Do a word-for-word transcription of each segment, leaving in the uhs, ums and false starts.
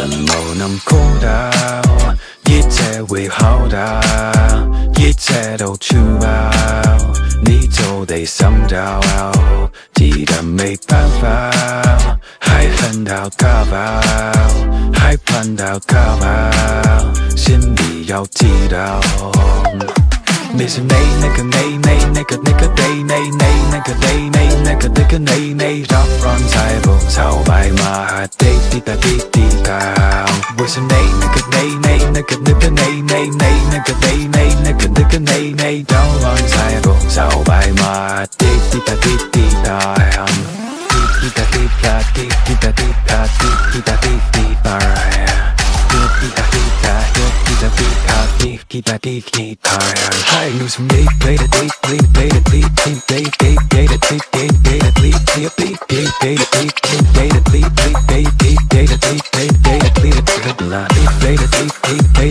전모넘코다 이제 위하오다 이제도 추바 니도 대삼다 디라메 반바 하이판다오까바 하이판다오까바 신비야오지라 Miss nay, nigga, nay, nay, nigga, nigga, day, nay, nay, nigga, day, nay, nigga, nigga, nay, nay, rough run, cyber, so by my heart, day, tita, titi, cow. Miss nay, nigga, nay, nay, nigga, nigga, nay, nay, nay, nigga, day, nay, nigga, nigga, nay, nay, down run, cyber, so by my heart, day, tita, titi, cow. Tita, tita, tita, tita, tita, tita, tita, tita, Kita dig need tired. High news from day, play the day, play the day, the day, day, day, day, the day, day, day, the day, day, day, day, day, the day, day, day, the day, day, day, day, the day, day, day, the day, the day, the day, day, the day, day, day,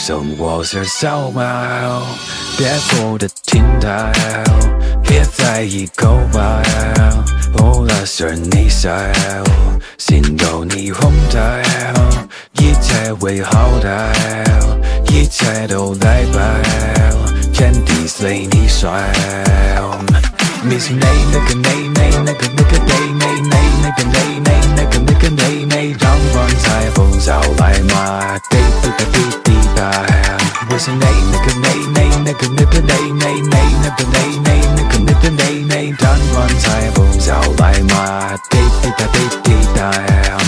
Some walls are so mild, therefore the tin dial. If I go by, all I certainly say, Sindo ni home dial, Yita way how dial, Yita do die by, Chanty slay ni soil. Miss Nay, nigga, nay, nay, nigga, nigga, day, nay, nay, nigga, nay, nay, nigga, nigga, nay, nay, down one side, bones out by my day, the beat, die. Miss Nay, nigga, nay, nay, nigga, nigga, day, nay, nay, nigga, nay, nay. Then they named on one side, bones out by my deep, deep, deep, deep, down.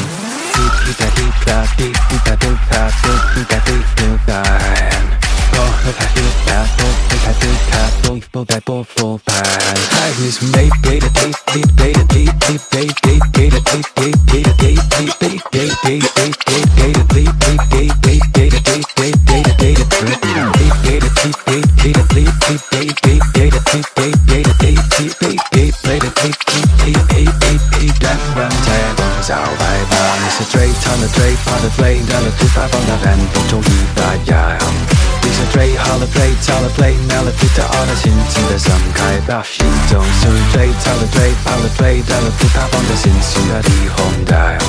Deep, deep, deep, deep, deep, deep, deep, deep, deep, deep, down. Oh, look at you, that boy, look at you, that boy, boy, that boy, full bad. I miss me, data, deep, deep, data, deep, deep, deep, deep, data, deep, deep, data, deep, deep, deep, deep, deep, deep, deep, data, deep, deep, deep, deep, data, deep, deep, data, data, deep, deep, data, deep, deep, data, deep, deep, deep, deep, data, deep, deep, data. Straight on the trade, on the play, down the two five on the van, but don't eat that yam. This a trade, on the plate, on the plate, now the pizza on the sin, see the sun, kai bashi, don't soon trade, on the trade, on the plate, down the two five on the sin, see that he home down.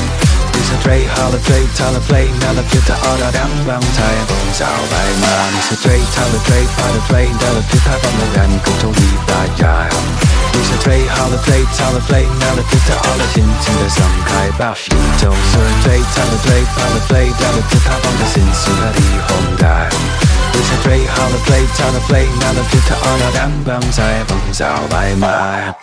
This a trade, on the plate, on the plate, now the pizza on the damn round tie, bones out by man. This a trade, on the trade, on the plate, down the two five on the van, but don't eat that yam. This a trade, how the plate, how the plate, now the pizza all the sin, see the sun, kai bashi, don't soon trade, on the plate, on the plate, down the two five on the sin, see that he home down. This a trade, how the plate, how the plate, now the pizza all the damn round tie, bones out by man.